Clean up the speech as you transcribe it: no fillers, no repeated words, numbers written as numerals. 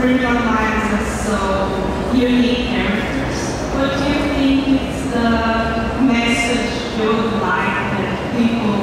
premium lines, so unique characters. What do you think is the message you would like that people